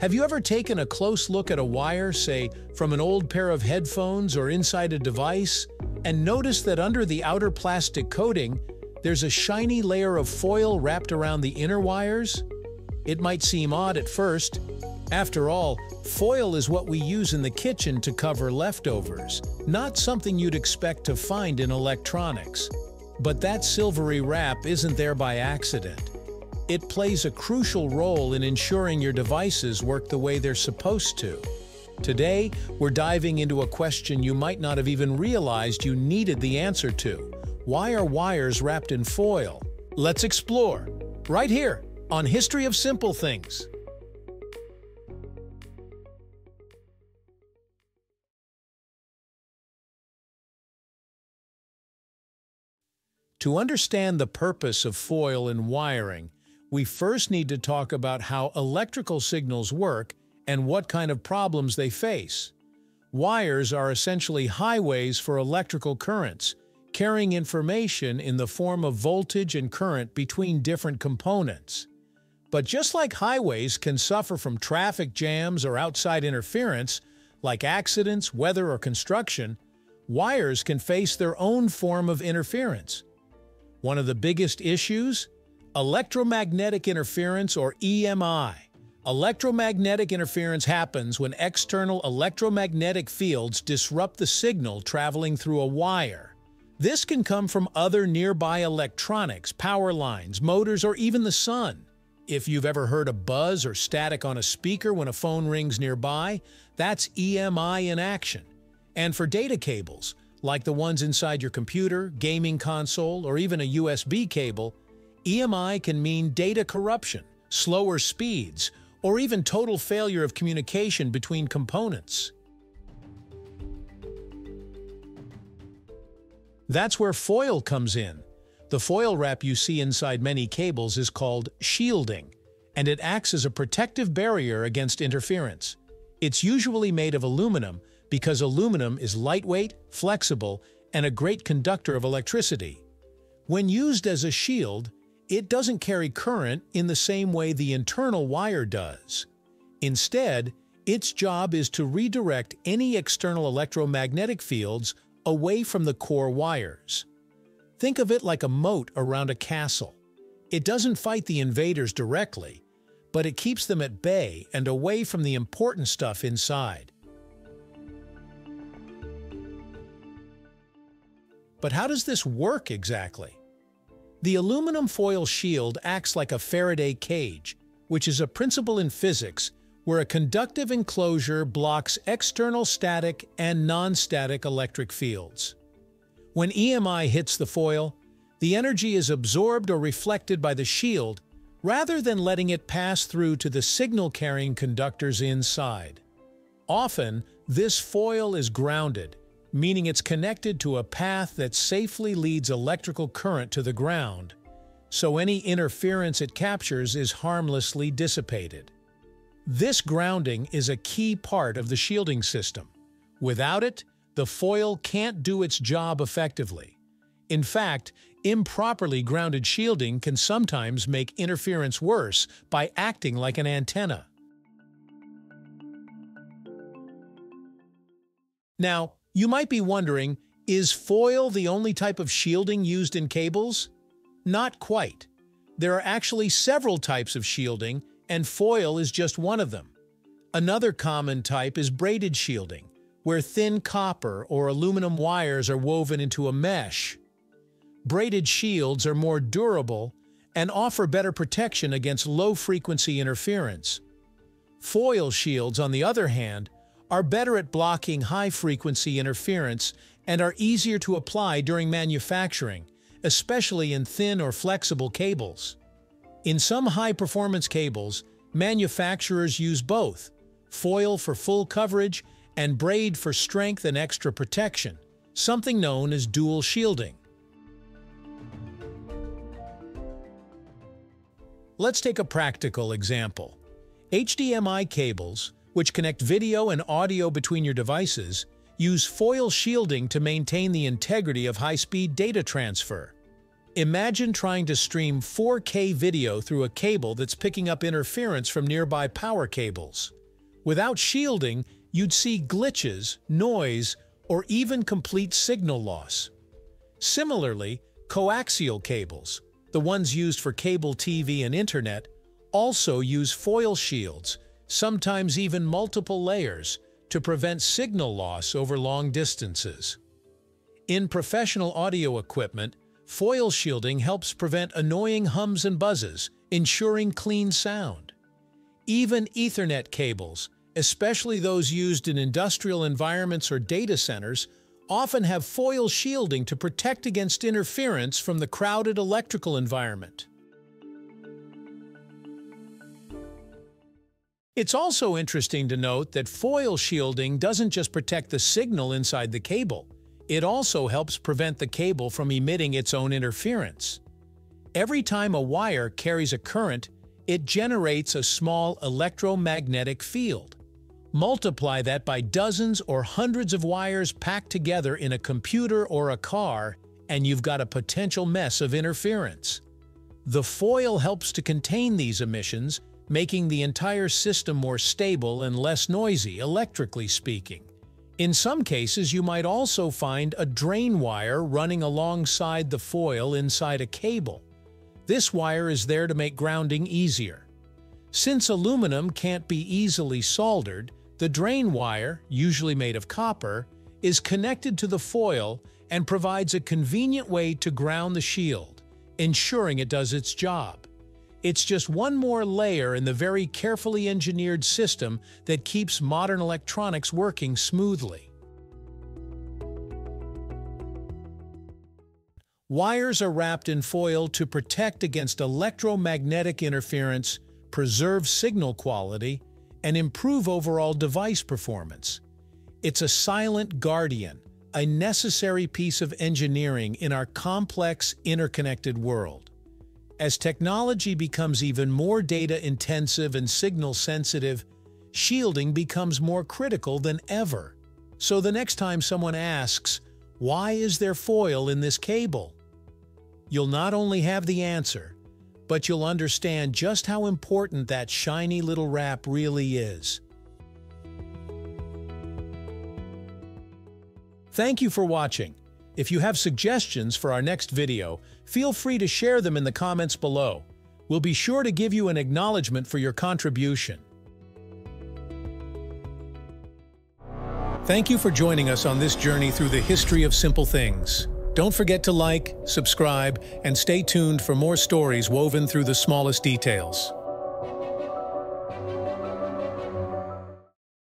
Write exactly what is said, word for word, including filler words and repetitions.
Have you ever taken a close look at a wire, say, from an old pair of headphones or inside a device, and noticed that under the outer plastic coating, there's a shiny layer of foil wrapped around the inner wires? It might seem odd at first. After all, foil is what we use in the kitchen to cover leftovers, not something you'd expect to find in electronics. But that silvery wrap isn't there by accident. It plays a crucial role in ensuring your devices work the way they're supposed to. Today, we're diving into a question you might not have even realized you needed the answer to. Why are wires wrapped in foil? Let's explore, right here, on History of Simple Things. To understand the purpose of foil in wiring, we first need to talk about how electrical signals work and what kind of problems they face. Wires are essentially highways for electrical currents, carrying information in the form of voltage and current between different components. But just like highways can suffer from traffic jams or outside interference, like accidents, weather, or construction, wires can face their own form of interference. One of the biggest issues? Electromagnetic interference, or E M I. Electromagnetic interference happens when external electromagnetic fields disrupt the signal traveling through a wire. This can come from other nearby electronics, power lines, motors, or even the sun. If you've ever heard a buzz or static on a speaker when a phone rings nearby, that's E M I in action. And for data cables, like the ones inside your computer, gaming console, or even a U S B cable, E M I can mean data corruption, slower speeds, or even total failure of communication between components. That's where foil comes in. The foil wrap you see inside many cables is called shielding, and it acts as a protective barrier against interference. It's usually made of aluminum because aluminum is lightweight, flexible, and a great conductor of electricity. When used as a shield, it doesn't carry current in the same way the internal wire does. Instead, its job is to redirect any external electromagnetic fields away from the core wires. Think of it like a moat around a castle. It doesn't fight the invaders directly, but it keeps them at bay and away from the important stuff inside. But how does this work exactly? The aluminum foil shield acts like a Faraday cage, which is a principle in physics where a conductive enclosure blocks external static and non-static electric fields. When E M I hits the foil, the energy is absorbed or reflected by the shield rather than letting it pass through to the signal-carrying conductors inside. Often, this foil is grounded, meaning it's connected to a path that safely leads electrical current to the ground, so any interference it captures is harmlessly dissipated. This grounding is a key part of the shielding system. Without it, the foil can't do its job effectively. In fact, improperly grounded shielding can sometimes make interference worse by acting like an antenna. Now, you might be wondering, is foil the only type of shielding used in cables? Not quite. There are actually several types of shielding, and foil is just one of them. Another common type is braided shielding, where thin copper or aluminum wires are woven into a mesh. Braided shields are more durable and offer better protection against low-frequency interference. Foil shields, on the other hand, are better at blocking high-frequency interference and are easier to apply during manufacturing, especially in thin or flexible cables. In some high-performance cables, manufacturers use both, foil for full coverage and braid for strength and extra protection, something known as dual shielding. Let's take a practical example. H D M I cables, which connect video and audio between your devices, use foil shielding to maintain the integrity of high-speed data transfer. Imagine trying to stream four K video through a cable that's picking up interference from nearby power cables. Without shielding, you'd see glitches, noise, or even complete signal loss. Similarly, coaxial cables, the ones used for cable T V and internet, also use foil shields, sometimes even multiple layers, to prevent signal loss over long distances. In professional audio equipment, foil shielding helps prevent annoying hums and buzzes, ensuring clean sound. Even Ethernet cables, especially those used in industrial environments or data centers, often have foil shielding to protect against interference from the crowded electrical environment. It's also interesting to note that foil shielding doesn't just protect the signal inside the cable. It also helps prevent the cable from emitting its own interference. Every time a wire carries a current, it generates a small electromagnetic field. Multiply that by dozens or hundreds of wires packed together in a computer or a car, and you've got a potential mess of interference. The foil helps to contain these emissions, making the entire system more stable and less noisy, electrically speaking. In some cases, you might also find a drain wire running alongside the foil inside a cable. This wire is there to make grounding easier. Since aluminum can't be easily soldered, the drain wire, usually made of copper, is connected to the foil and provides a convenient way to ground the shield, ensuring it does its job. It's just one more layer in the very carefully engineered system that keeps modern electronics working smoothly. Wires are wrapped in foil to protect against electromagnetic interference, preserve signal quality, and improve overall device performance. It's a silent guardian, a necessary piece of engineering in our complex, interconnected world. As technology becomes even more data-intensive and signal-sensitive, shielding becomes more critical than ever. So the next time someone asks, "Why is there foil in this cable?" you'll not only have the answer, but you'll understand just how important that shiny little wrap really is. Thank you for watching. If you have suggestions for our next video, feel free to share them in the comments below. We'll be sure to give you an acknowledgement for your contribution. Thank you for joining us on this journey through the history of simple things. Don't forget to like, subscribe, and stay tuned for more stories woven through the smallest details.